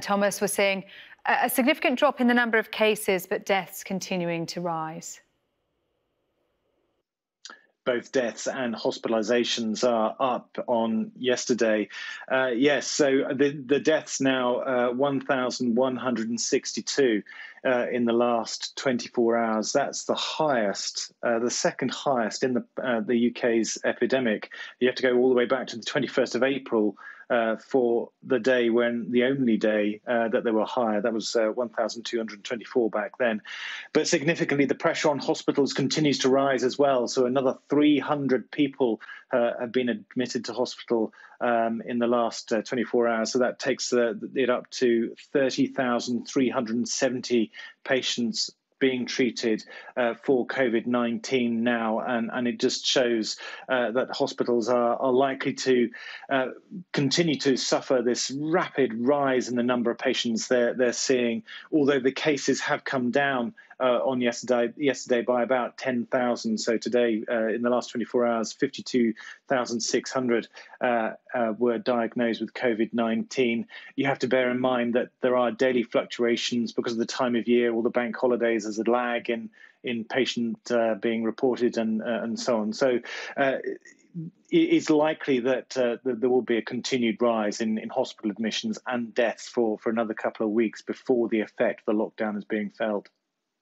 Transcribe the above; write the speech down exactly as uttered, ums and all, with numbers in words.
Thomas, we're seeing a significant drop in the number of cases, but deaths continuing to rise. Both deaths and hospitalizations are up on yesterday. Uh, yes, so the, the deaths now, uh, one thousand one hundred sixty-two uh, in the last twenty-four hours. That's the highest, uh, the second highest in the, uh, the U K's epidemic. You have to go all the way back to the twenty-first of April uh, for the day when the only day uh, that they were higher. That was uh, one thousand two hundred twenty-four back then. But significantly, the pressure on hospitals continues to rise as well. So another three hundred people uh, have been admitted to hospital um, in the last uh, twenty-four hours. So that takes uh, it up to thirty thousand three hundred seventy patients being treated uh, for COVID nineteen now, and, and it just shows uh, that hospitals are, are likely to uh, continue to suffer this rapid rise in the number of patients they're, they're seeing, although the cases have come down Uh, on yesterday, yesterday by about ten thousand. So today, uh, in the last twenty-four hours, fifty-two thousand six hundred uh, uh, were diagnosed with COVID nineteen. You have to bear in mind that there are daily fluctuations because of the time of year, all the bank holidays, there's a lag in, in patient uh, being reported and, uh, and so on. So uh, it's likely that, uh, that there will be a continued rise in, in hospital admissions and deaths for, for another couple of weeks before the effect of the lockdown is being felt.